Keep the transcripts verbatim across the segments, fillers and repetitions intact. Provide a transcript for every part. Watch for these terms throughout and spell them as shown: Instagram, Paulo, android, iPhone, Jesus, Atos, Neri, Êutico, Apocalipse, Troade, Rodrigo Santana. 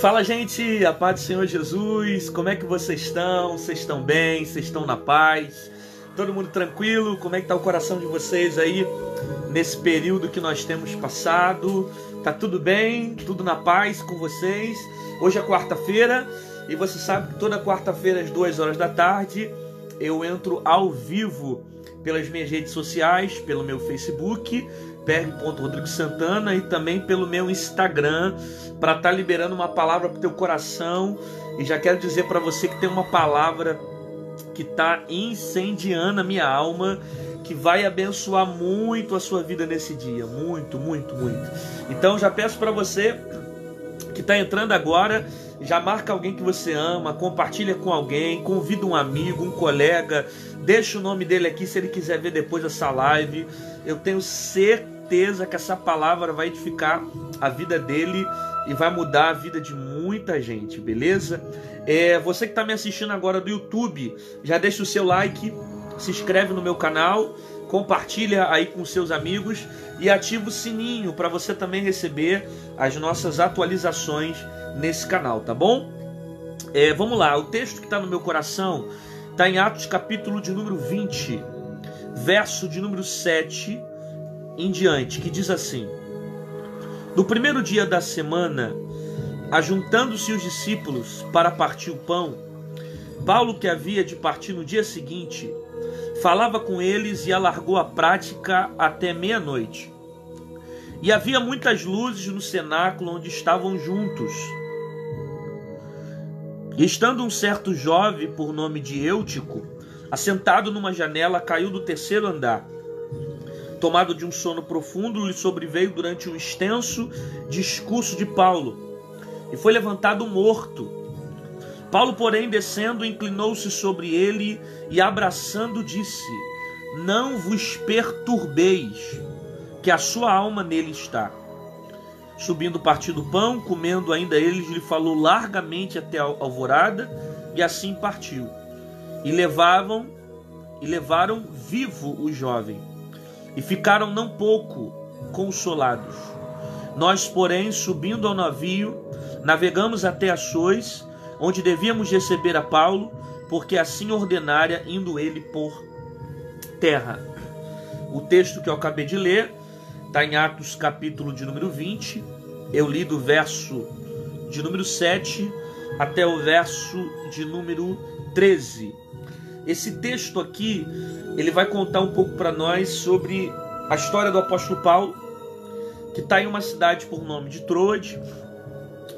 Fala, gente, a paz do Senhor Jesus, como é que vocês estão? Vocês estão bem? Vocês estão na paz? Todo mundo tranquilo? Como é que está o coração de vocês aí nesse período que nós temos passado? Tá tudo bem? Tudo na paz com vocês? Hoje é quarta-feira e você sabe que toda quarta-feira às duas horas da tarde eu entro ao vivo pelas minhas redes sociais, pelo meu Facebook, Rodrigo Santana, e também pelo meu Instagram, para estar tá liberando uma palavra para o teu coração. E já quero dizer para você que tem uma palavra que está incendiando a minha alma, que vai abençoar muito a sua vida nesse dia, muito, muito, muito. Então já peço para você que está entrando agora, já marca alguém que você ama, compartilha com alguém, convida um amigo, um colega, deixa o nome dele aqui se ele quiser ver depois essa live. Eu tenho certeza certeza que essa palavra vai edificar a vida dele e vai mudar a vida de muita gente, beleza? É, você que está me assistindo agora do YouTube, já deixa o seu like, se inscreve no meu canal, compartilha aí com seus amigos e ativa o sininho para você também receber as nossas atualizações nesse canal, tá bom? É, vamos lá, o texto que está no meu coração está em Atos capítulo de número vinte, verso de número sete em diante, que diz assim: no primeiro dia da semana, ajuntando-se os discípulos para partir o pão, Paulo, que havia de partir no dia seguinte, falava com eles e alargou a prática até meia-noite. E havia muitas luzes no cenáculo onde estavam juntos. E estando um certo jovem, por nome de Êutico, assentado numa janela, caiu do terceiro andar. Tomado de um sono profundo, lhe sobreveio durante um extenso discurso de Paulo, e foi levantado morto. Paulo, porém, descendo, inclinou-se sobre ele e, abraçando, disse: não vos perturbeis, que a sua alma nele está. Subindo, partiu do pão, comendo ainda eles, lhe falou largamente até a alvorada, e assim partiu. E levavam, e levaram vivo o jovem, e ficaram não pouco consolados. Nós, porém, subindo ao navio, navegamos até Açores, onde devíamos receber a Paulo, porque assim ordenara, indo ele por terra. O texto que eu acabei de ler está em Atos capítulo de número vinte. Eu li do verso de número sete até o verso de número treze. Esse texto aqui, ele vai contar um pouco para nós sobre a história do apóstolo Paulo, que está em uma cidade por nome de Troade,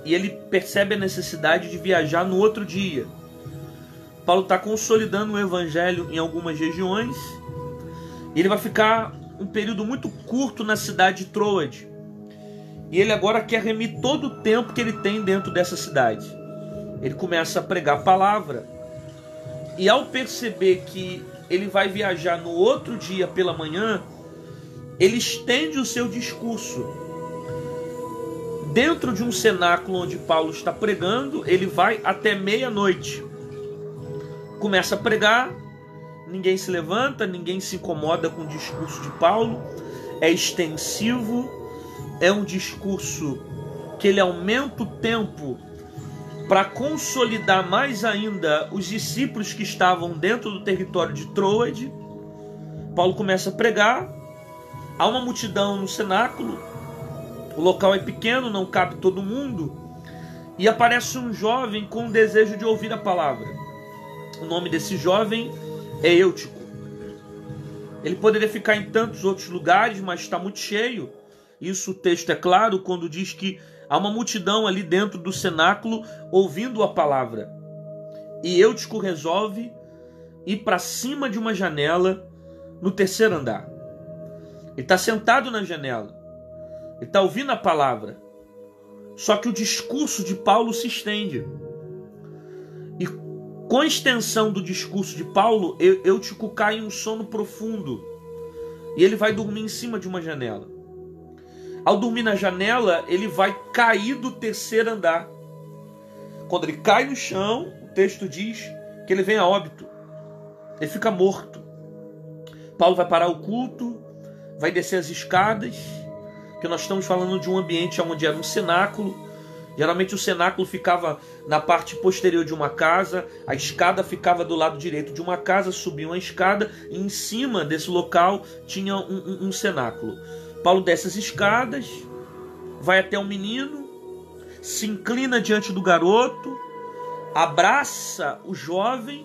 e ele percebe a necessidade de viajar no outro dia. Paulo está consolidando o evangelho em algumas regiões, e ele vai ficar um período muito curto na cidade de Troade, e ele agora quer remir todo o tempo que ele tem dentro dessa cidade. Ele começa a pregar a palavra. E ao perceber que ele vai viajar no outro dia pela manhã, ele estende o seu discurso. Dentro de um cenáculo onde Paulo está pregando, ele vai até meia-noite. Começa a pregar, ninguém se levanta, ninguém se incomoda com o discurso de Paulo. É extensivo, é um discurso que ele aumenta o tempo para consolidar mais ainda os discípulos que estavam dentro do território de Troade. Paulo começa a pregar, há uma multidão no cenáculo, o local é pequeno, não cabe todo mundo, e aparece um jovem com o desejo de ouvir a palavra. O nome desse jovem é Êutico. Ele poderia ficar em tantos outros lugares, mas está muito cheio. Isso o texto é claro quando diz que há uma multidão ali dentro do cenáculo ouvindo a palavra. E Êutico resolve ir para cima de uma janela no terceiro andar. Ele está sentado na janela. Ele está ouvindo a palavra. Só que o discurso de Paulo se estende. E com a extensão do discurso de Paulo, Êutico cai em um sono profundo. E ele vai dormir em cima de uma janela. Ao dormir na janela, ele vai cair do terceiro andar. Quando ele cai no chão, o texto diz que ele vem a óbito. Ele fica morto. Paulo vai parar o culto, vai descer as escadas, que nós estamos falando de um ambiente onde era um cenáculo, Geralmente o cenáculo ficava na parte posterior de uma casa, a escada ficava do lado direito de uma casa, subia uma escada e em cima desse local tinha um, um, um cenáculo. Paulo desce as escadas, vai até o menino, se inclina diante do garoto, abraça o jovem.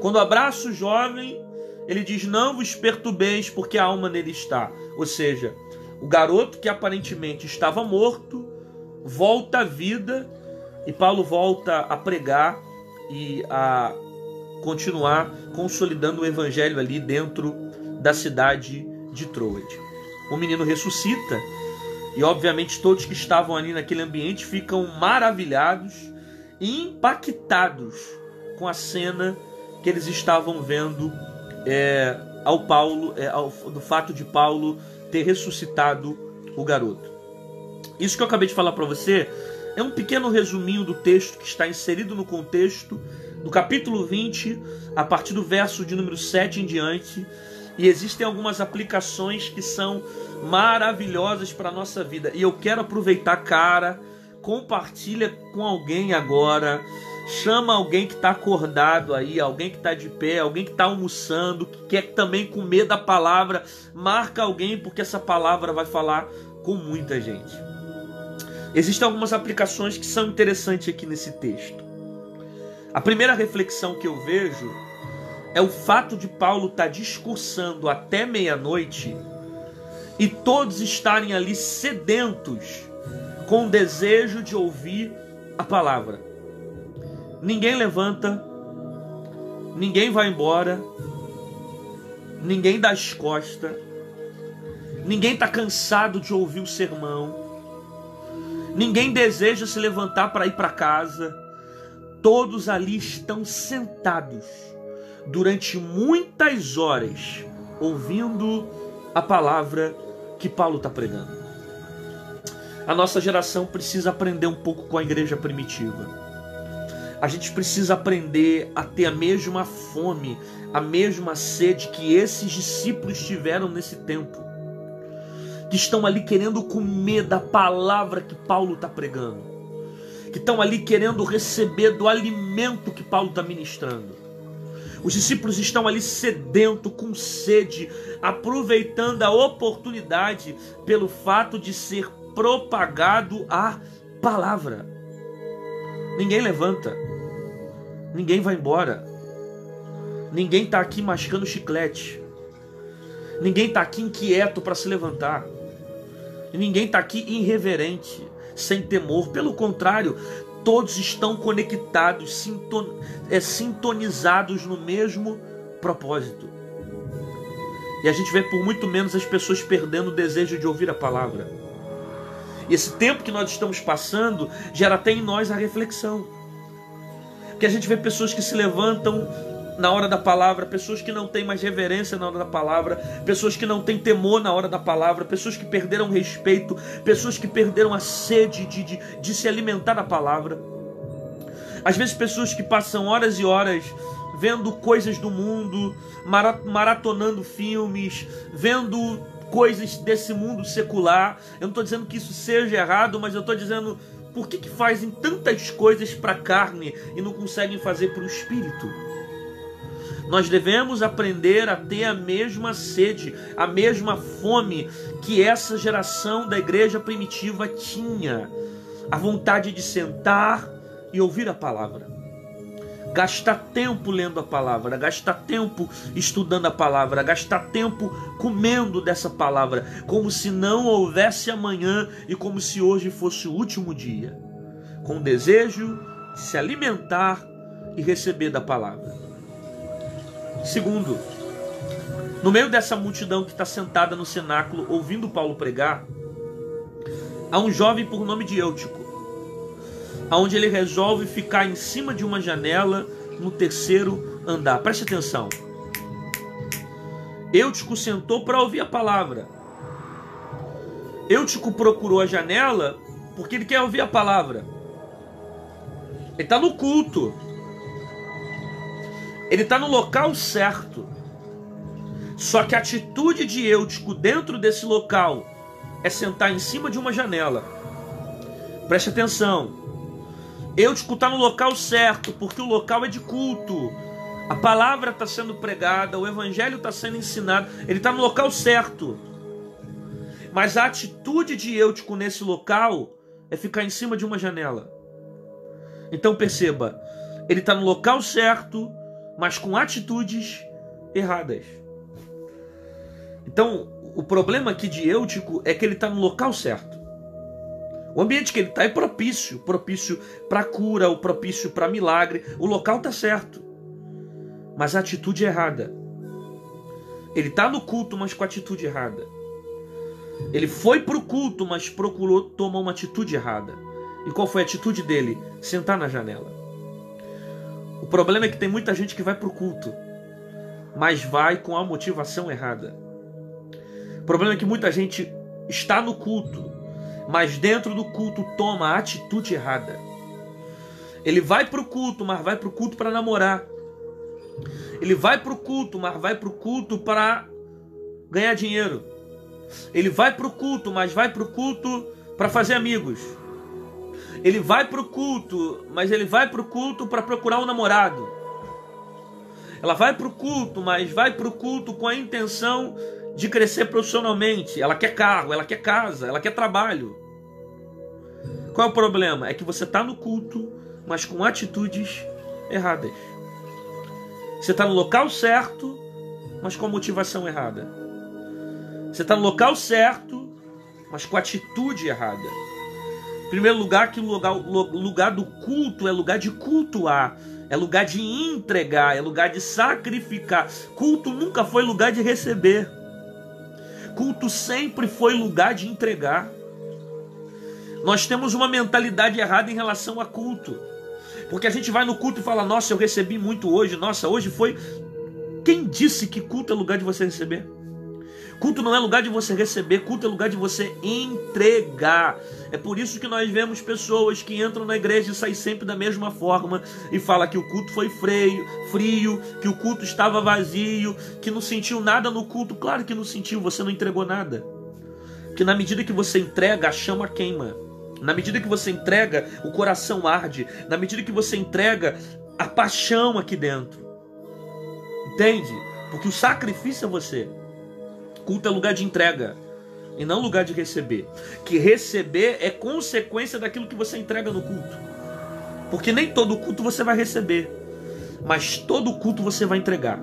Quando abraça o jovem, ele diz: não vos perturbeis, porque a alma nele está. Ou seja, o garoto que aparentemente estava morto volta à vida, e Paulo volta a pregar e a continuar consolidando o evangelho ali dentro da cidade de Troade. O menino ressuscita e obviamente todos que estavam ali naquele ambiente ficam maravilhados e impactados com a cena que eles estavam vendo é, ao Paulo, é, ao, do fato de Paulo ter ressuscitado o garoto. Isso que eu acabei de falar para você é um pequeno resuminho do texto que está inserido no contexto do capítulo vinte, a partir do verso de número sete em diante, e existem algumas aplicações que são maravilhosas para a nossa vida. E eu quero aproveitar, cara, compartilha com alguém agora, chama alguém que está acordado aí, alguém que está de pé, alguém que está almoçando, que quer também comer da palavra, marca alguém, porque essa palavra vai falar com muita gente. Existem algumas aplicações que são interessantes aqui nesse texto. A primeira reflexão que eu vejo é o fato de Paulo estar discursando até meia-noite e todos estarem ali sedentos com o desejo de ouvir a palavra. Ninguém levanta, ninguém vai embora, ninguém dá as costas, ninguém está cansado de ouvir o sermão, ninguém deseja se levantar para ir para casa. Todos ali estão sentados durante muitas horas ouvindo a palavra que Paulo está pregando. A nossa geração precisa aprender um pouco com a igreja primitiva. A gente precisa aprender a ter a mesma fome, a mesma sede que esses discípulos tiveram nesse tempo, que estão ali querendo comer da palavra que Paulo está pregando, que estão ali querendo receber do alimento que Paulo está ministrando. Os discípulos estão ali sedentos, com sede, aproveitando a oportunidade pelo fato de ser propagado a palavra. Ninguém levanta, ninguém vai embora, ninguém está aqui mascando chiclete, ninguém está aqui inquieto para se levantar, ninguém está aqui irreverente, sem temor. Pelo contrário, todos estão conectados, sintonizados no mesmo propósito. E a gente vê por muito menos as pessoas perdendo o desejo de ouvir a palavra. E esse tempo que nós estamos passando gera até em nós a reflexão. Porque a gente vê pessoas que se levantam na hora da palavra, pessoas que não têm mais reverência na hora da palavra, pessoas que não têm temor na hora da palavra, pessoas que perderam respeito, pessoas que perderam a sede de, de, de se alimentar da palavra. Às vezes pessoas que passam horas e horas vendo coisas do mundo, maratonando filmes, vendo coisas desse mundo secular. Eu não estou dizendo que isso seja errado, mas eu estou dizendo por que que fazem tantas coisas para a carne e não conseguem fazer para o espírito. Nós devemos aprender a ter a mesma sede, a mesma fome que essa geração da igreja primitiva tinha. A vontade de sentar e ouvir a palavra. Gastar tempo lendo a palavra, gastar tempo estudando a palavra, gastar tempo comendo dessa palavra, como se não houvesse amanhã e como se hoje fosse o último dia, com o desejo de se alimentar e receber da palavra. Segundo, no meio dessa multidão que está sentada no cenáculo ouvindo Paulo pregar, há um jovem por nome de Êutico, onde ele resolve ficar em cima de uma janela no terceiro andar. Preste atenção. Êutico sentou para ouvir a palavra. Êutico procurou a janela porque ele quer ouvir a palavra. Ele está no culto. Ele está no local certo. Só que a atitude de Êutico dentro desse local é sentar em cima de uma janela. Preste atenção. Êutico está no local certo, porque o local é de culto. A palavra está sendo pregada, o evangelho está sendo ensinado. Ele está no local certo. Mas a atitude de Êutico nesse local é ficar em cima de uma janela. Então perceba, ele está no local certo, mas com atitudes erradas. Então, o problema aqui de Êutico é que ele está no local certo. O ambiente que ele está é propício. Propício para cura, ou propício para milagre. O local está certo, mas a atitude é errada. Ele está no culto, mas com a atitude errada. Ele foi para o culto, mas procurou tomar uma atitude errada. E qual foi a atitude dele? Sentar na janela. O problema é que tem muita gente que vai para o culto, mas vai com a motivação errada. O problema é que muita gente está no culto, mas dentro do culto toma a atitude errada. Ele vai para o culto, mas vai para o culto para namorar. Ele vai para o culto, mas vai para o culto para ganhar dinheiro. Ele vai para o culto, mas vai para o culto para fazer amigos. Ele vai para o culto, mas ele vai para o culto para procurar um namorado. Ela vai para o culto, mas vai para o culto com a intenção de crescer profissionalmente. Ela quer carro, ela quer casa, ela quer trabalho. Qual é o problema? É que você está no culto, mas com atitudes erradas. Você está no local certo, mas com a motivação errada. Você está no local certo, mas com a atitude errada. Em primeiro lugar, que o lugar, lugar do culto é lugar de cultuar, é lugar de entregar, é lugar de sacrificar. Culto nunca foi lugar de receber. Culto sempre foi lugar de entregar. Nós temos uma mentalidade errada em relação a culto, porque a gente vai no culto e fala: nossa, eu recebi muito hoje, nossa, hoje foi... Quem disse que culto é lugar de você receber? Culto não é lugar de você receber, culto é lugar de você entregar. É por isso que nós vemos pessoas que entram na igreja e saem sempre da mesma forma e falam que o culto foi freio, frio, que o culto estava vazio, que não sentiu nada no culto. Claro que não sentiu, você não entregou nada. Porque na medida que você entrega, a chama queima. Na medida que você entrega, o coração arde. Na medida que você entrega, a paixão aqui dentro. Entende? Porque o sacrifício é você. Culto é lugar de entrega e não lugar de receber. Que receber é consequência daquilo que você entrega no culto. Porque nem todo culto você vai receber, mas todo culto você vai entregar.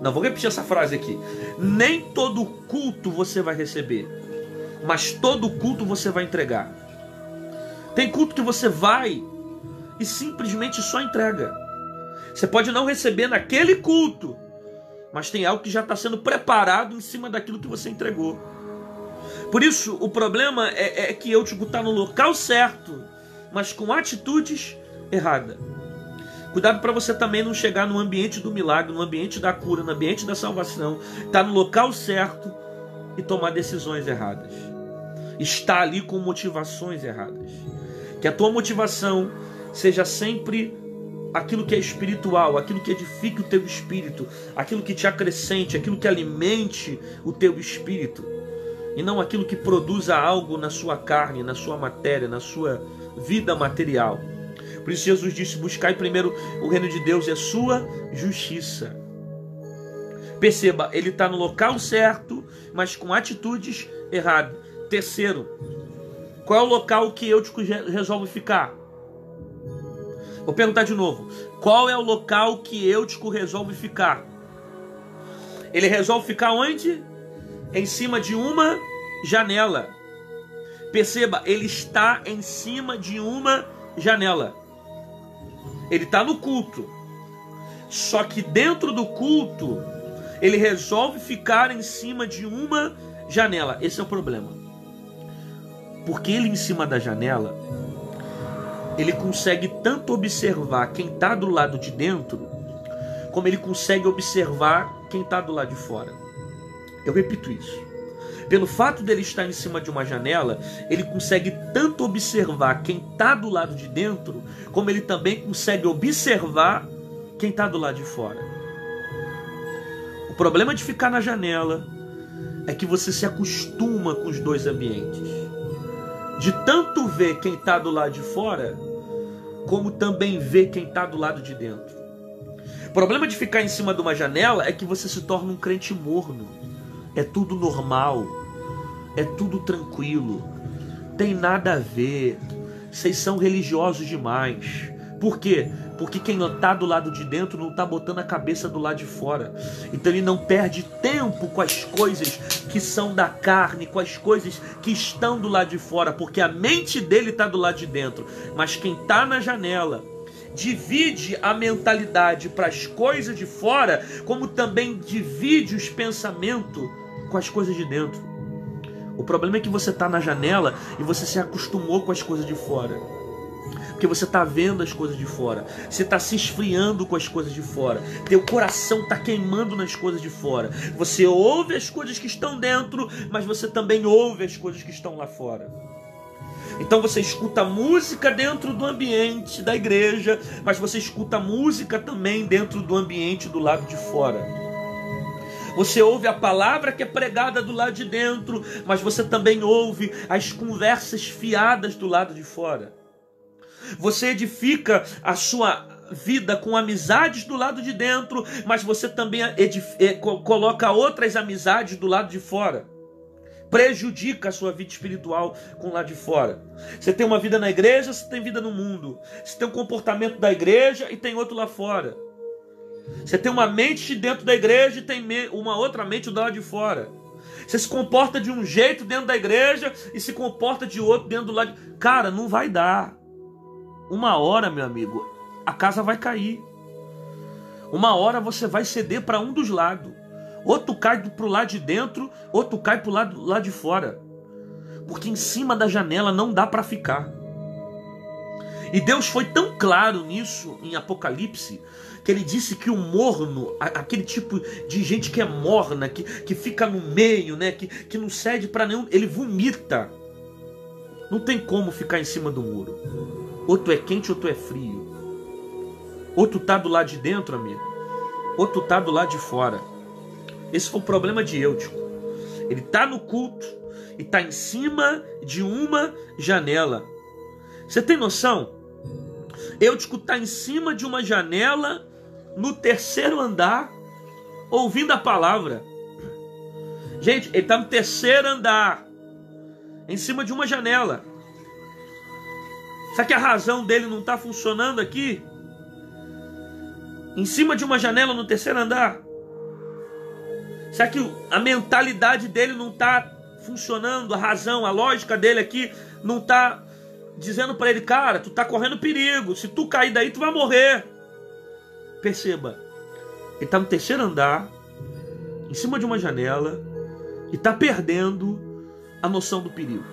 Não, vou repetir essa frase aqui. Nem todo culto você vai receber, mas todo culto você vai entregar. Tem culto que você vai e simplesmente só entrega. Você pode não receber naquele culto, mas tem algo que já está sendo preparado em cima daquilo que você entregou. Por isso, o problema é, é que Êutico está no local certo, mas com atitudes erradas. Cuidado para você também não chegar no ambiente do milagre, no ambiente da cura, no ambiente da salvação, estar no local certo e tomar decisões erradas. Estar ali com motivações erradas. Que a tua motivação seja sempre aquilo que é espiritual, aquilo que edifique o teu espírito, aquilo que te acrescente, aquilo que alimente o teu espírito, e não aquilo que produza algo na sua carne, na sua matéria, na sua vida material. Por isso Jesus disse: buscai primeiro o reino de Deus e a sua justiça. Perceba, ele está no local certo, mas com atitudes erradas. Terceiro, qual é o local que Êutico resolve ficar? Vou perguntar de novo. Qual é o local que Êutico resolve ficar? Ele resolve ficar onde? Em cima de uma janela. Perceba, ele está em cima de uma janela. Ele está no culto. Só que dentro do culto, ele resolve ficar em cima de uma janela. Esse é o problema. Porque ele em cima da janela, ele consegue tanto observar quem está do lado de dentro, como ele consegue observar quem está do lado de fora. Eu repito isso. Pelo fato dele estar em cima de uma janela, ele consegue tanto observar quem está do lado de dentro, como ele também consegue observar quem está do lado de fora. O problema de ficar na janela é que você se acostuma com os dois ambientes. de tanto ver quem está do lado de fora, como também ver quem está do lado de dentro. O problema de ficar em cima de uma janela é que você se torna um crente morno. É tudo normal, é tudo tranquilo, tem nada a ver, vocês são religiosos demais. Por quê? Porque quem está do lado de dentro não está botando a cabeça do lado de fora. Então ele não perde tempo com as coisas que são da carne, com as coisas que estão do lado de fora, porque a mente dele está do lado de dentro. Mas quem está na janela divide a mentalidade para as coisas de fora, como também divide os pensamentos com as coisas de dentro. O problema é que você está na janela e você se acostumou com as coisas de fora. Porque você está vendo as coisas de fora, você está se esfriando com as coisas de fora, teu coração está queimando nas coisas de fora. Você ouve as coisas que estão dentro, mas você também ouve as coisas que estão lá fora. Então você escuta música dentro do ambiente da igreja, mas você escuta música também dentro do ambiente do lado de fora. Você ouve a palavra que é pregada do lado de dentro, mas você também ouve as conversas fiadas do lado de fora. Você edifica a sua vida com amizades do lado de dentro, mas você também coloca outras amizades do lado de fora. Prejudica a sua vida espiritual com o lado de fora. Você tem uma vida na igreja, você tem vida no mundo. Você tem um comportamento da igreja e tem outro lá fora. Você tem uma mente dentro da igreja e tem uma outra mente do lado de fora. Você se comporta de um jeito dentro da igreja e se comporta de outro dentro do lado de... Cara, não vai dar. Uma hora, meu amigo, a casa vai cair. Uma hora você vai ceder para um dos lados. Ou tu cai pro lado de dentro, ou tu cai pro lado, lado de fora. Porque em cima da janela não dá para ficar. E Deus foi tão claro nisso em Apocalipse, que ele disse que o morno, aquele tipo de gente que é morna, que, que fica no meio, né, que, que não cede para nenhum, ele vomita. Não tem como ficar em cima do muro. Ou tu é quente ou tu é frio. Ou tu tá do lado de dentro, amigo. Ou tu tá do lado de fora. Esse foi o problema de Êutico. Ele tá no culto e tá em cima de uma janela. Você tem noção? Êutico tá em cima de uma janela no terceiro andar, ouvindo a palavra. Gente, ele tá no terceiro andar, em cima de uma janela. Será que a razão dele não está funcionando aqui? Em cima de uma janela no terceiro andar? Será que a mentalidade dele não está funcionando? A razão, a lógica dele aqui não está dizendo para ele, cara, tu está correndo perigo. Se tu cair daí, tu vai morrer. Perceba, ele está no terceiro andar, em cima de uma janela, e está perdendo a noção do perigo.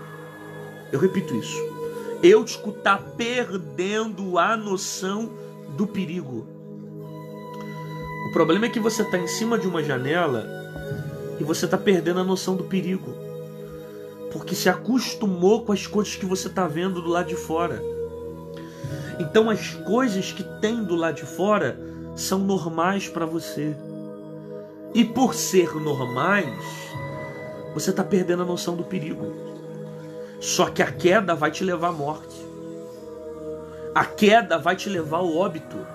Eu repito isso. Êutico está perdendo a noção do perigo. O problema é que você está em cima de uma janela e você está perdendo a noção do perigo. Porque se acostumou com as coisas que você está vendo do lado de fora. Então as coisas que tem do lado de fora são normais para você. E por ser normais, você está perdendo a noção do perigo. Só que a queda vai te levar à morte. A queda vai te levar ao óbito.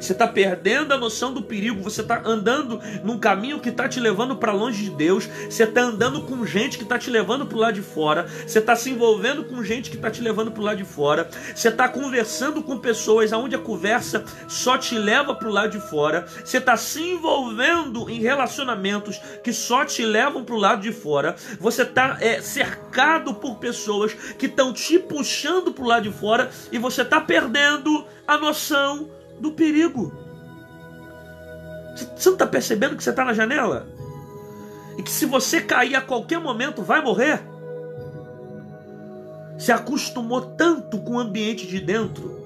Você está perdendo a noção do perigo. Você está andando num caminho que está te levando para longe de Deus. Você está andando com gente que está te levando para o lado de fora. Você está se envolvendo com gente que está te levando para o lado de fora. Você está conversando com pessoas onde a conversa só te leva para o lado de fora. Você está se envolvendo em relacionamentos que só te levam para o lado de fora. Você está é, cercado por pessoas que estão te puxando para o lado de fora. E você está perdendo a noção do perigo. Você não está percebendo que você está na janela? E que se você cair a qualquer momento vai morrer? Se acostumou tanto com o ambiente de dentro,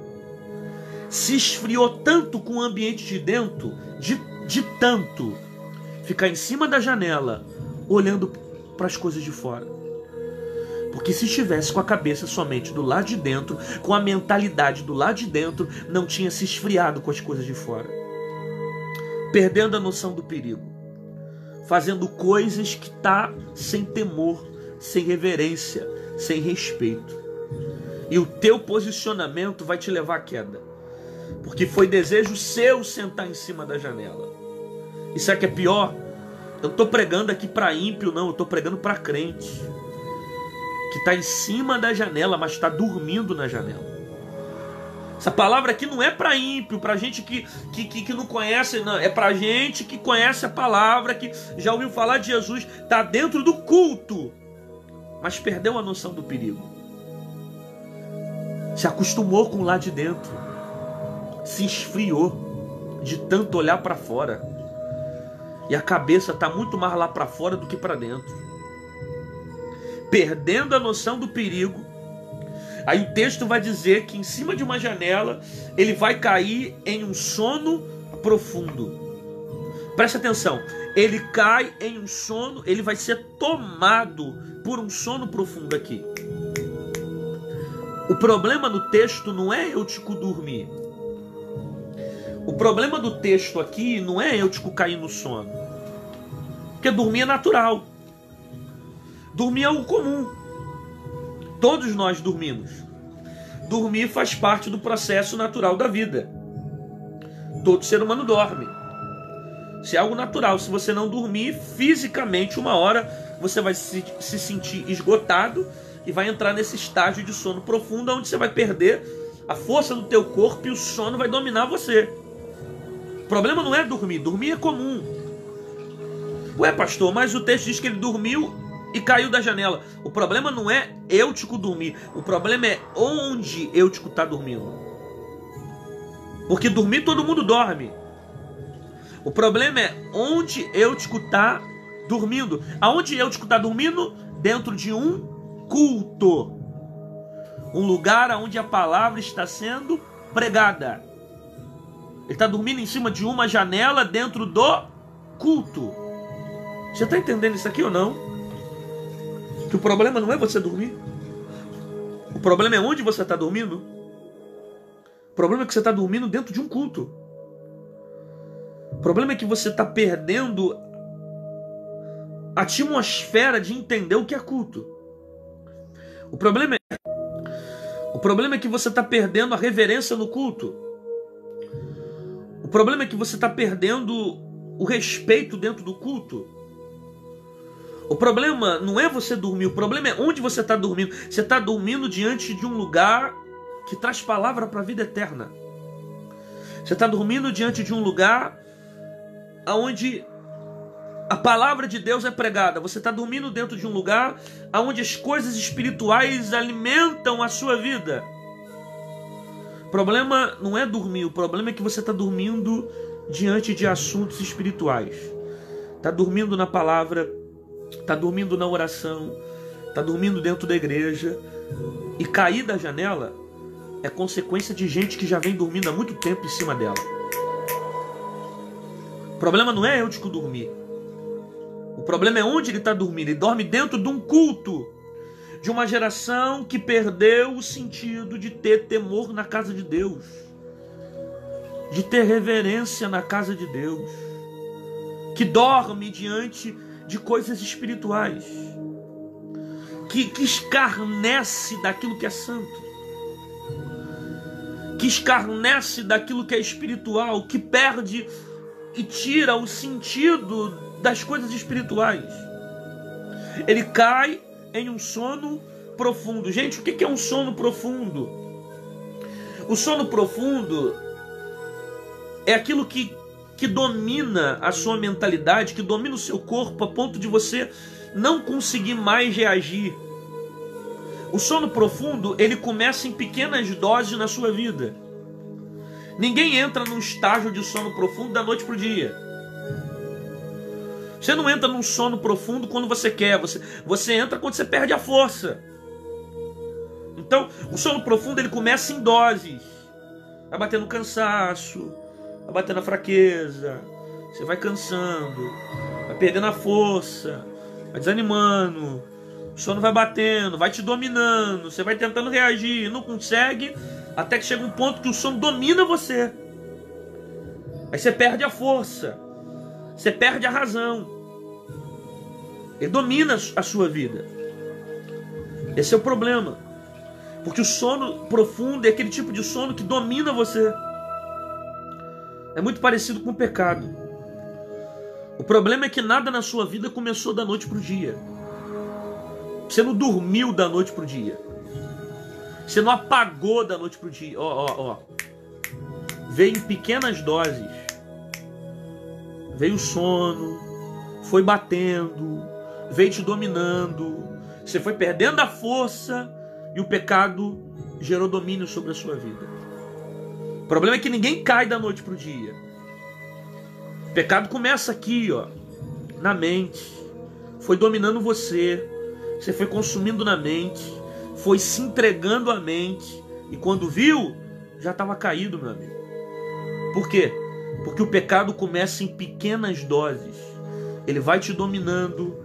se esfriou tanto com o ambiente de dentro, de, de tanto ficar em cima da janela, olhando para as coisas de fora. Porque se estivesse com a cabeça somente do lado de dentro, com a mentalidade do lado de dentro, não tinha se esfriado com as coisas de fora. Perdendo a noção do perigo. Fazendo coisas que tá sem temor, sem reverência, sem respeito. E o teu posicionamento vai te levar à queda. Porque foi desejo seu sentar em cima da janela. E sabe o que é pior? Eu não estou pregando aqui para ímpio, não. Eu estou pregando para crente. Que está em cima da janela, mas está dormindo na janela. Essa palavra aqui não é para ímpio, para gente que, que, que, que não conhece, não. É para gente que conhece a palavra, que já ouviu falar de Jesus, está dentro do culto, mas perdeu a noção do perigo. Se acostumou com lá de dentro, se esfriou de tanto olhar para fora, e a cabeça está muito mais lá para fora do que para dentro, perdendo a noção do perigo. Aí o texto vai dizer que em cima de uma janela ele vai cair em um sono profundo. Presta atenção, ele cai em um sono, ele vai ser tomado por um sono profundo aqui. O problema do texto não é Êutico dormir. O problema do texto aqui não é Êutico cair no sono. Porque dormir é natural. Dormir é algo comum. Todos nós dormimos. Dormir faz parte do processo natural da vida. Todo ser humano dorme. Isso é algo natural. Se você não dormir fisicamente uma hora, você vai se, se sentir esgotado e vai entrar nesse estágio de sono profundo, onde você vai perder a força do teu corpo e o sono vai dominar você. O problema não é dormir. Dormir é comum. Ué, pastor, mas o texto diz que ele dormiu e caiu da janela. O problema não é Êutico dormir. O problema é onde Êutico está dormindo. Porque dormir todo mundo dorme. O problema é onde Êutico está dormindo. Aonde Êutico está dormindo? Dentro de um culto. Um lugar onde a palavra está sendo pregada. Ele está dormindo em cima de uma janela dentro do culto. Você está entendendo isso aqui ou não? Que o problema não é você dormir. O problema é onde você está dormindo. O problema é que você está dormindo dentro de um culto. O problema é que você está perdendo a atmosfera de entender o que é culto. O problema é, o problema é que você está perdendo a reverência no culto. O problema é que você está perdendo o respeito dentro do culto. O problema não é você dormir, o problema é onde você está dormindo. Você está dormindo diante de um lugar que traz palavra para a vida eterna. Você está dormindo diante de um lugar onde a palavra de Deus é pregada. Você está dormindo dentro de um lugar onde as coisas espirituais alimentam a sua vida. O problema não é dormir, o problema é que você está dormindo diante de assuntos espirituais. Está dormindo na palavra, está dormindo na oração, está dormindo dentro da igreja. E cair da janela é consequência de gente que já vem dormindo há muito tempo em cima dela. O problema não é Êutico dormir. O problema é onde ele está dormindo. Ele dorme dentro de um culto, de uma geração que perdeu o sentido de ter temor na casa de Deus, de ter reverência na casa de Deus, que dorme diante de coisas espirituais, que, que escarnece daquilo que é santo, que escarnece daquilo que é espiritual, que perde e tira o sentido das coisas espirituais. Ele cai em um sono profundo. Gente, o que é um sono profundo? O sono profundo é aquilo que que domina a sua mentalidade, que domina o seu corpo a ponto de você não conseguir mais reagir. O sono profundo, ele começa em pequenas doses na sua vida. Ninguém entra num estágio de sono profundo da noite para o dia. Você não entra num sono profundo quando você quer, você, você entra quando você perde a força. Então, o sono profundo, ele começa em doses. Vai bater no cansaço, vai batendo a fraqueza, você vai cansando, vai perdendo a força, vai desanimando, o sono vai batendo, vai te dominando, você vai tentando reagir, não consegue, até que chega um ponto que o sono domina você. Aí você perde a força, você perde a razão, ele domina a sua vida. Esse é o problema. Porque o sono profundo é aquele tipo de sono que domina você. É muito parecido com o pecado. O problema é que nada na sua vida começou da noite para o dia. Você não dormiu da noite para o dia. Você não apagou da noite para o dia. Ó, ó, ó. Veio em pequenas doses. Veio o sono. Foi batendo. Veio te dominando. Você foi perdendo a força. E o pecado gerou domínio sobre a sua vida. O problema é que ninguém cai da noite para o dia. O pecado começa aqui, ó, na mente. Foi dominando você. Você foi consumindo na mente. Foi se entregando à mente. E quando viu, já estava caído, meu amigo. Por quê? Porque o pecado começa em pequenas doses. Ele vai te dominando,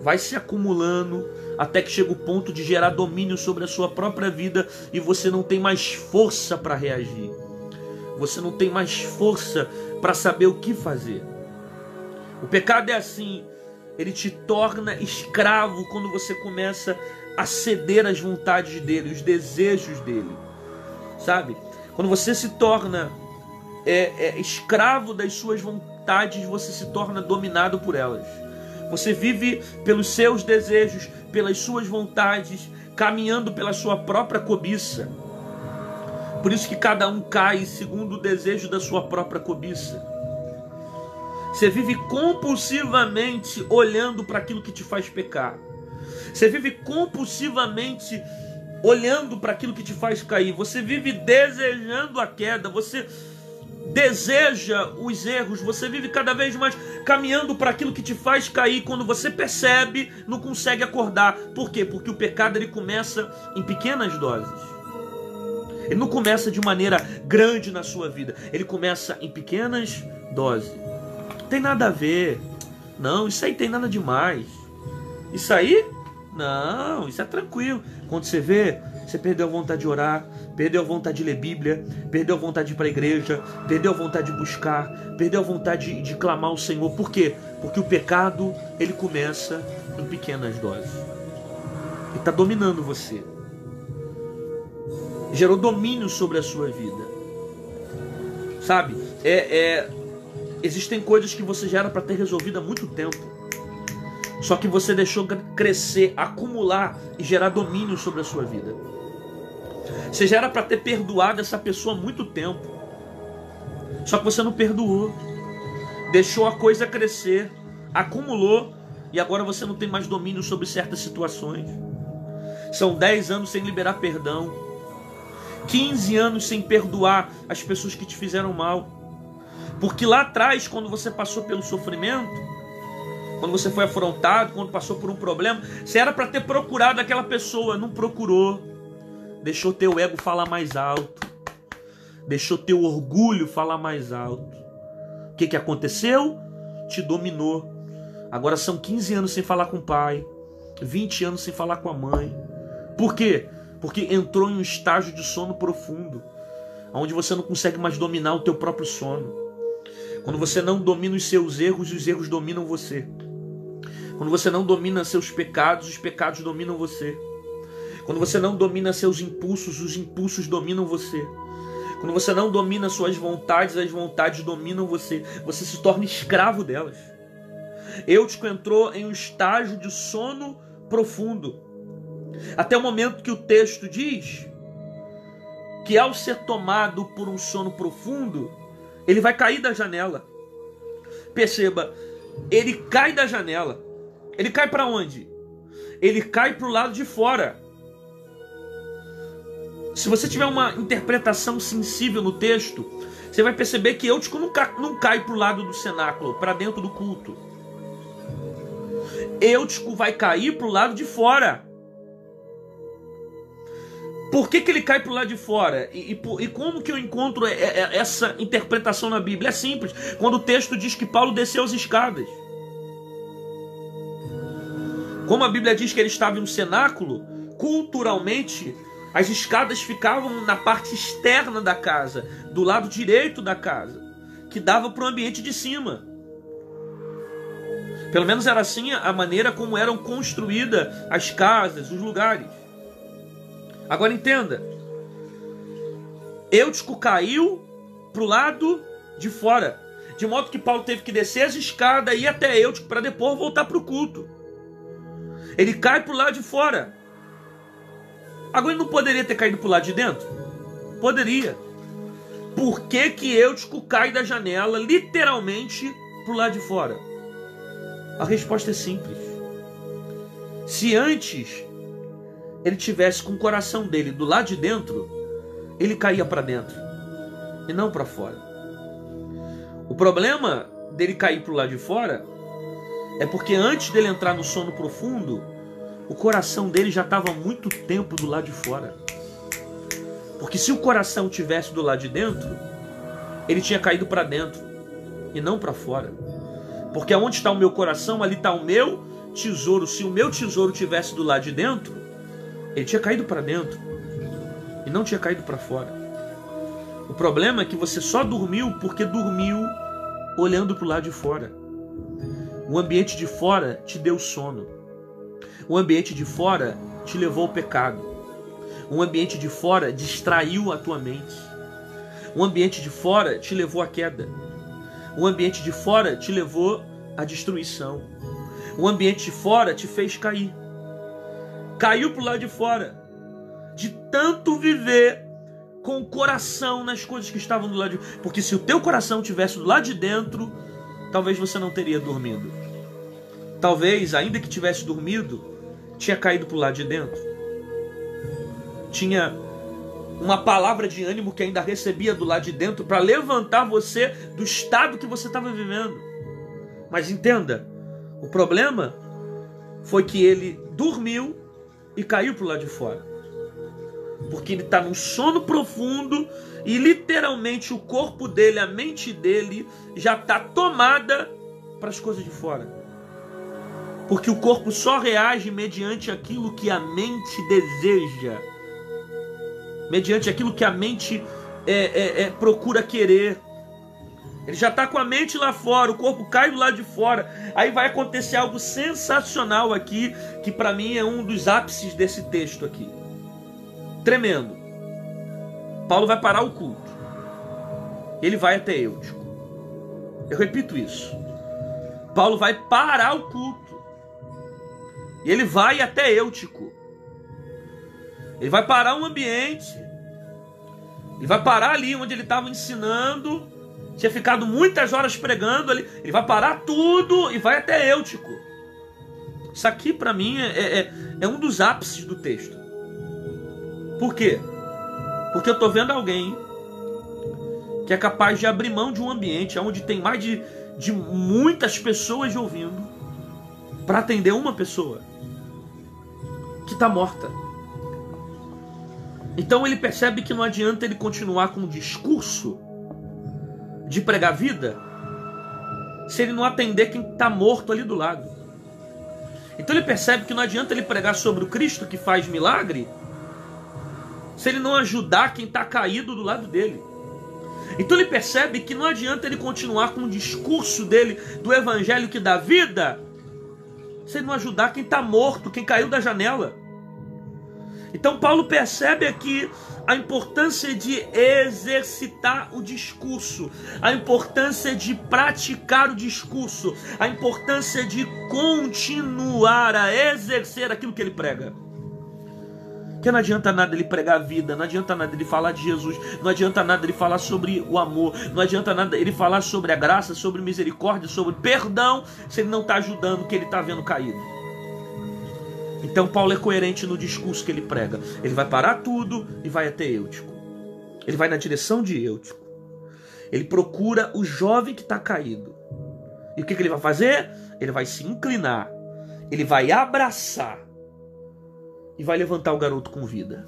vai se acumulando, até que chega o ponto de gerar domínio sobre a sua própria vida e você não tem mais força para reagir. Você não tem mais força para saber o que fazer. O pecado é assim. Ele te torna escravo quando você começa a ceder às vontades dele, os desejos dele, sabe? Quando você se torna é, é, escravo das suas vontades, você se torna dominado por elas. Você vive pelos seus desejos, pelas suas vontades, caminhando pela sua própria cobiça. Por isso que cada um cai segundo o desejo da sua própria cobiça. Você vive compulsivamente olhando para aquilo que te faz pecar. Você vive compulsivamente olhando para aquilo que te faz cair. Você vive desejando a queda. Você deseja os erros. Você vive cada vez mais caminhando para aquilo que te faz cair. Quando você percebe, não consegue acordar. Por quê? Porque o pecado ele começa em pequenas doses. Ele não começa de maneira grande na sua vida. Ele começa em pequenas doses. Não tem nada a ver. Não, isso aí tem nada demais. Isso aí? Não, isso é tranquilo. Quando você vê, você perdeu a vontade de orar, perdeu a vontade de ler Bíblia, perdeu a vontade de ir para a igreja, perdeu a vontade de buscar, perdeu a vontade de, de clamar ao Senhor. Por quê? Porque o pecado, ele começa em pequenas doses. Ele está dominando você. Gerou domínio sobre a sua vida. Sabe? É, é... Existem coisas que você já era para ter resolvido há muito tempo. Só que você deixou crescer, acumular e gerar domínio sobre a sua vida. Você já era para ter perdoado essa pessoa há muito tempo. Só que você não perdoou. Deixou a coisa crescer, acumulou e agora você não tem mais domínio sobre certas situações. São dez anos sem liberar perdão. quinze anos sem perdoar as pessoas que te fizeram mal. Porque lá atrás, quando você passou pelo sofrimento, quando você foi afrontado, quando passou por um problema, você era para ter procurado aquela pessoa, não procurou. Deixou teu ego falar mais alto. Deixou teu orgulho falar mais alto. O que que aconteceu? Te dominou. Agora são quinze anos sem falar com o pai, vinte anos sem falar com a mãe. Por quê? Porque entrou em um estágio de sono profundo, onde você não consegue mais dominar o teu próprio sono. Quando você não domina os seus erros, os erros dominam você. Quando você não domina seus pecados, os pecados dominam você. Quando você não domina seus impulsos, os impulsos dominam você. Quando você não domina suas vontades, as vontades dominam você. Você se torna escravo delas. Êutico entrou em um estágio de sono profundo. Até o momento que o texto diz que ao ser tomado por um sono profundo, ele vai cair da janela. Perceba, ele cai da janela. Ele cai para onde? Ele cai para o lado de fora. Se você tiver uma interpretação sensível no texto, você vai perceber que Êutico nunca, não cai para o lado do cenáculo, para dentro do culto. Êutico vai cair para o lado de fora. Por que que ele cai para o lado de fora? E, e, e como que eu encontro essa interpretação na Bíblia? É simples. Quando o texto diz que Paulo desceu as escadas. Como a Bíblia diz que ele estava em um cenáculo, culturalmente, as escadas ficavam na parte externa da casa, do lado direito da casa, que dava para o ambiente de cima. Pelo menos era assim a maneira como eram construídas as casas, os lugares. Agora entenda, Êutico caiu para o lado de fora, de modo que Paulo teve que descer as escadas e ir até Êutico para depois voltar para o culto. Ele cai para o lado de fora. Agora ele não poderia ter caído para o lado de dentro? Poderia. Por que que Êutico cai da janela, literalmente, para o lado de fora? A resposta é simples. Se antes ele tivesse com o coração dele do lado de dentro, ele caía para dentro e não para fora. O problema dele cair para o lado de fora é porque antes dele entrar no sono profundo, o coração dele já estava há muito tempo do lado de fora. Porque se o coração tivesse do lado de dentro, ele tinha caído para dentro e não para fora. Porque onde está o meu coração, ali está o meu tesouro. Se o meu tesouro tivesse do lado de dentro, ele tinha caído para dentro e não tinha caído para fora. O problema é que você só dormiu porque dormiu olhando para o lado de fora. O ambiente de fora te deu sono. O ambiente de fora te levou ao pecado. Um ambiente de fora distraiu a tua mente. Um ambiente de fora te levou à queda. Um ambiente de fora te levou à destruição. Um ambiente de fora te fez cair. Caiu para o lado de fora. De tanto viver com o coração nas coisas que estavam do lado de fora. Porque se o teu coração estivesse do lado de dentro, talvez você não teria dormido. Talvez, ainda que tivesse dormido, tinha caído para o lado de dentro. Tinha uma palavra de ânimo que ainda recebia do lado de dentro para levantar você do estado que você estava vivendo. Mas entenda, o problema foi que ele dormiu e caiu para o lado de fora. Porque ele está num sono profundo e literalmente o corpo dele, a mente dele já está tomada para as coisas de fora. Porque o corpo só reage mediante aquilo que a mente deseja. Mediante aquilo que a mente é, é, é, procura querer. Ele já está com a mente lá fora, o corpo cai do lado de fora. Aí vai acontecer algo sensacional aqui, que para mim é um dos ápices desse texto aqui. Tremendo. Paulo vai parar o culto. Ele vai até Êutico. Eu repito isso. Paulo vai parar o culto. E ele vai até Êutico. Ele vai parar um ambiente, ele vai parar ali onde ele estava ensinando, tinha ficado muitas horas pregando ali, ele vai parar tudo e vai até Êutico. Isso aqui para mim é, é, é um dos ápices do texto. Por quê? Porque eu estou vendo alguém que é capaz de abrir mão de um ambiente onde tem mais de, de muitas pessoas ouvindo para atender uma pessoa que está morta. Então ele percebe que não adianta ele continuar com o discurso de pregar vida se ele não atender quem está morto ali do lado. Então ele percebe que não adianta ele pregar sobre o Cristo que faz milagre se ele não ajudar quem está caído do lado dele. Então ele percebe que não adianta ele continuar com o discurso dele do evangelho que dá vida se ele não ajudar quem está morto, quem caiu da janela. Então Paulo percebe aqui a importância de exercitar o discurso, a importância de praticar o discurso, a importância de continuar a exercer aquilo que ele prega. Porque não adianta nada ele pregar a vida, não adianta nada ele falar de Jesus, não adianta nada ele falar sobre o amor, não adianta nada ele falar sobre a graça, sobre misericórdia, sobre perdão, se ele não está ajudando quem ele está vendo caído. Então Paulo é coerente no discurso que ele prega. Ele vai parar tudo e vai até Êutico. Ele vai na direção de Êutico. Ele procura o jovem que está caído. E o que, que ele vai fazer? Ele vai se inclinar. Ele vai abraçar. E vai levantar o garoto com vida.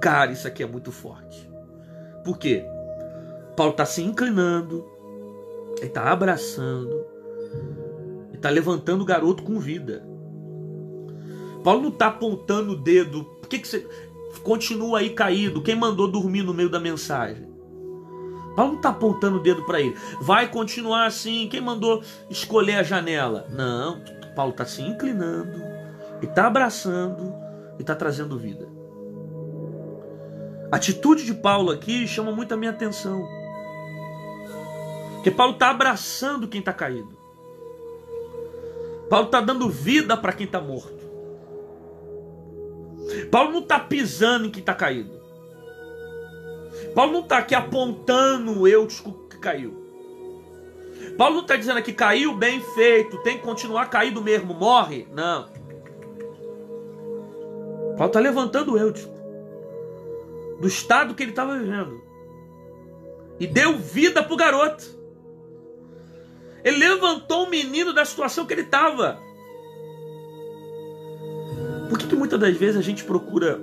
Cara, isso aqui é muito forte. Por quê? Paulo está se inclinando. Ele está abraçando. Ele está levantando o garoto com vida. Paulo não está apontando o dedo. Por que, que você continua aí caído? Quem mandou dormir no meio da mensagem? Paulo não está apontando o dedo para ele. Vai continuar assim. Quem mandou escolher a janela? Não. Paulo está se inclinando. E está abraçando. E está trazendo vida. A atitude de Paulo aqui chama muito a minha atenção. Porque Paulo está abraçando quem está caído. Paulo está dando vida para quem está morto. Paulo não está pisando em quem está caído. Paulo não está aqui apontando o Êutico que caiu. Paulo não está dizendo aqui, caiu, bem feito, tem que continuar caído mesmo, morre. Não. Paulo está levantando o Êutico do estado que ele estava vivendo. E deu vida para o garoto. Ele levantou o menino da situação que ele estava. Por que que muitas das vezes a gente procura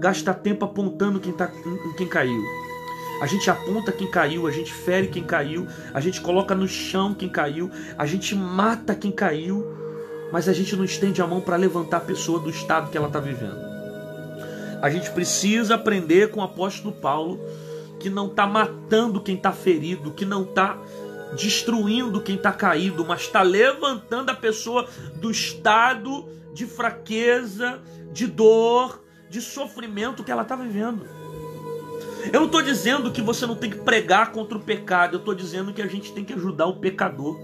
gastar tempo apontando quem, tá, quem caiu? A gente aponta quem caiu, a gente fere quem caiu, a gente coloca no chão quem caiu, a gente mata quem caiu, mas a gente não estende a mão para levantar a pessoa do estado que ela está vivendo. A gente precisa aprender com o apóstolo Paulo, que não está matando quem está ferido, que não está destruindo quem está caído, mas está levantando a pessoa do estado de fraqueza, de dor, de sofrimento que ela está vivendo. Eu não estou dizendo que você não tem que pregar contra o pecado, eu estou dizendo que a gente tem que ajudar o pecador.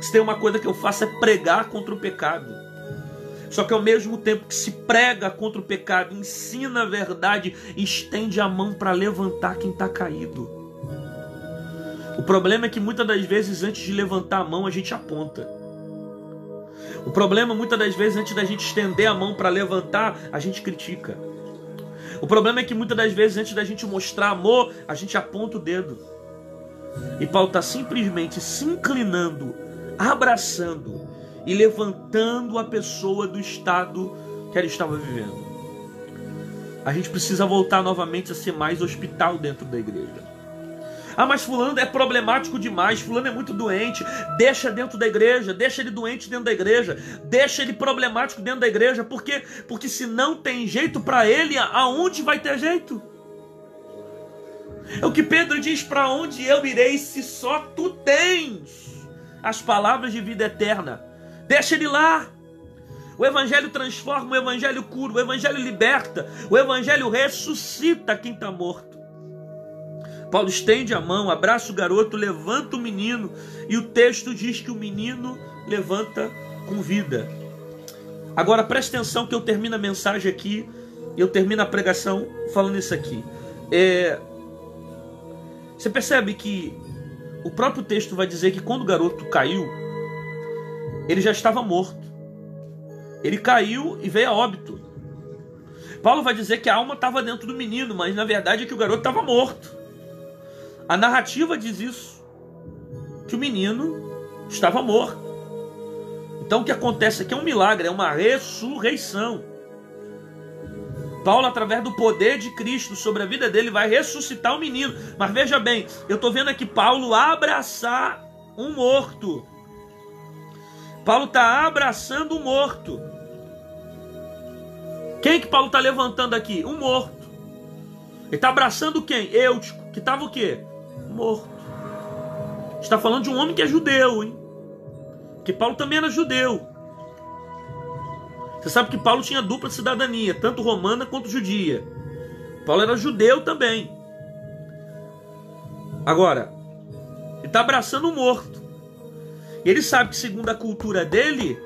Se tem uma coisa que eu faço é pregar contra o pecado. Só que ao mesmo tempo que se prega contra o pecado, ensina a verdade, estende a mão para levantar quem está caído. O problema é que muitas das vezes antes de levantar a mão a gente aponta. O problema muitas das vezes antes da gente estender a mão para levantar, a gente critica. O problema é que muitas das vezes antes da gente mostrar amor, a gente aponta o dedo. E Paulo está simplesmente se inclinando, abraçando e levantando a pessoa do estado que ela estava vivendo. A gente precisa voltar novamente a ser mais hospital dentro da igreja. Ah, mas fulano é problemático demais, fulano é muito doente, deixa dentro da igreja, deixa ele doente dentro da igreja, deixa ele problemático dentro da igreja, por quê? Porque se não tem jeito para ele, aonde vai ter jeito? É o que Pedro diz, para onde eu irei se só tu tens as palavras de vida eterna? Deixa ele lá. O evangelho transforma, o evangelho cura, o evangelho liberta, o evangelho ressuscita quem está morto. Paulo estende a mão, abraça o garoto, levanta o menino, e o texto diz que o menino levanta com vida. Agora preste atenção que eu termino a mensagem aqui, eu termino a pregação falando isso aqui. É... Você percebe que o próprio texto vai dizer que quando o garoto caiu, ele já estava morto. Ele caiu e veio a óbito. Paulo vai dizer que a alma estava dentro do menino, mas na verdade é que o garoto estava morto. A narrativa diz isso, que o menino estava morto. Então o que acontece aqui é um milagre, é uma ressurreição. Paulo, através do poder de Cristo sobre a vida dele, vai ressuscitar o menino. Mas veja bem, eu estou vendo aqui Paulo abraçar um morto. Paulo está abraçando um morto. Quem que Paulo está levantando aqui? Um morto. Ele está abraçando quem? Êutico, que estava o quê? Morto. Está falando de um homem que é judeu, hein? Que Paulo também era judeu. Você sabe que Paulo tinha dupla cidadania, tanto romana quanto judia. Paulo era judeu também. Agora, ele está abraçando um morto. Ele sabe que segundo a cultura dele,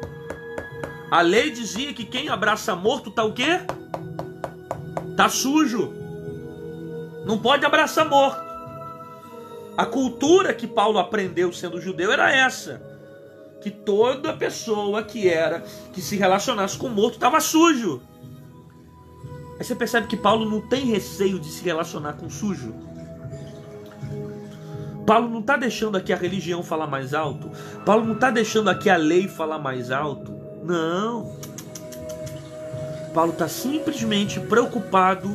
a lei dizia que quem abraça morto tá o quê? Tá sujo. Não pode abraçar morto. A cultura que Paulo aprendeu sendo judeu era essa. Que toda pessoa que era, que se relacionasse com morto estava sujo. Aí você percebe que Paulo não tem receio de se relacionar com sujo. Paulo não está deixando aqui a religião falar mais alto. Paulo não está deixando aqui a lei falar mais alto. Não. Paulo está simplesmente preocupado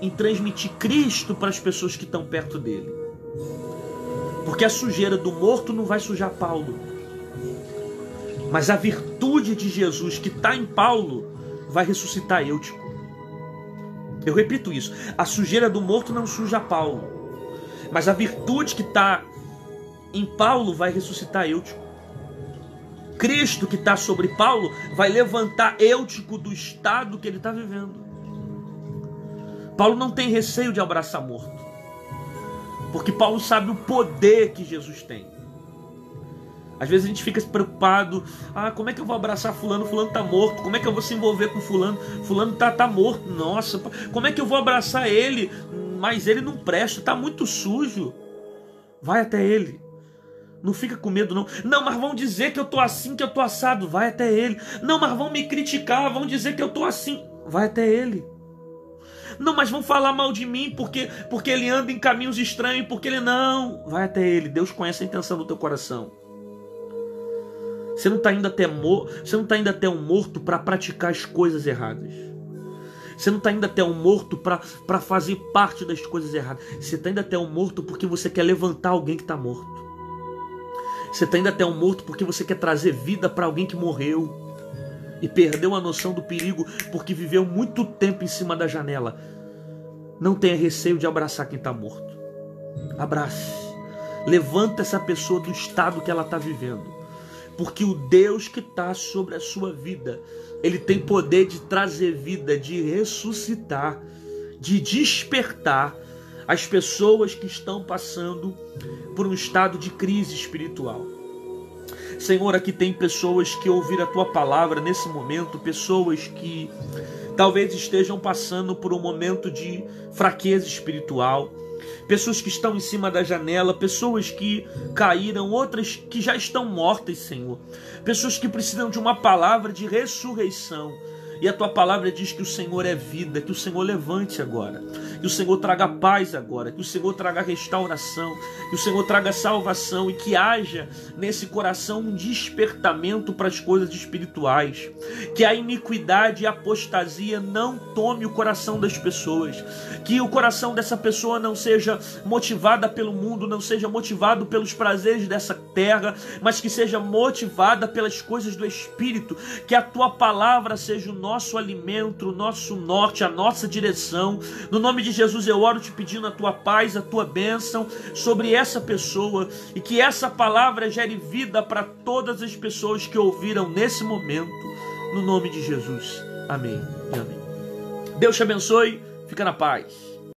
em transmitir Cristo para as pessoas que estão perto dele. Porque a sujeira do morto não vai sujar Paulo. Mas a virtude de Jesus que está em Paulo vai ressuscitar Êutico. Eu repito isso. A sujeira do morto não suja Paulo. Mas a virtude que está em Paulo vai ressuscitar Êutico. Cristo que está sobre Paulo vai levantar Êutico do estado que ele está vivendo. Paulo não tem receio de abraçar morto, porque Paulo sabe o poder que Jesus tem. Às vezes a gente fica preocupado. Ah, como é que eu vou abraçar fulano? Fulano tá morto. Como é que eu vou se envolver com fulano? Fulano tá, tá morto. Nossa, como é que eu vou abraçar ele? Mas ele não presta, tá muito sujo. Vai até ele. Não fica com medo, não. Não, mas vão dizer que eu tô assim, que eu tô assado. Vai até ele. Não, mas vão me criticar, vão dizer que eu tô assim. Vai até ele. Não, mas vão falar mal de mim porque, porque ele anda em caminhos estranhos, porque ele não. Vai até ele. Deus conhece a intenção do teu coração. Você não está indo até mor... você não está indo até um morto para praticar as coisas erradas. Você não está indo até um morto para fazer parte das coisas erradas. Você está indo até um morto porque você quer levantar alguém que está morto. Você está indo até um morto porque você quer trazer vida para alguém que morreu e perdeu a noção do perigo porque viveu muito tempo em cima da janela. Não tenha receio de abraçar quem está morto. Abrace. Levanta essa pessoa do estado que ela está vivendo. Porque o Deus que está sobre a sua vida, ele tem poder de trazer vida, de ressuscitar, de despertar as pessoas que estão passando por um estado de crise espiritual. Senhor, aqui tem pessoas que ouviram a tua palavra nesse momento, pessoas que talvez estejam passando por um momento de fraqueza espiritual, pessoas que estão em cima da janela, pessoas que caíram, outras que já estão mortas, Senhor. Pessoas que precisam de uma palavra de ressurreição. E a tua palavra diz que o Senhor é vida, que o Senhor levante agora, que o Senhor traga paz agora, que o Senhor traga restauração, que o Senhor traga salvação e que haja nesse coração um despertamento para as coisas espirituais, que a iniquidade e a apostasia não tome o coração das pessoas, que o coração dessa pessoa não seja motivada pelo mundo, não seja motivado pelos prazeres dessa terra, mas que seja motivada pelas coisas do Espírito, que a tua palavra seja o nosso nosso alimento, o nosso norte, a nossa direção. No nome de Jesus eu oro te pedindo a tua paz, a tua bênção sobre essa pessoa e que essa palavra gere vida para todas as pessoas que ouviram nesse momento. No nome de Jesus. Amém e amém. Deus te abençoe. Fica na paz.